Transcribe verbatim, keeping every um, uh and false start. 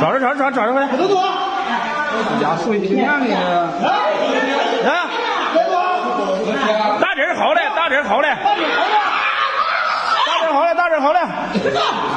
找着找着找找着回来，别躲！家属一样的啊！别躲！大侄好嘞，大侄好嘞，大侄好嘞，大侄好嘞，大侄好嘞！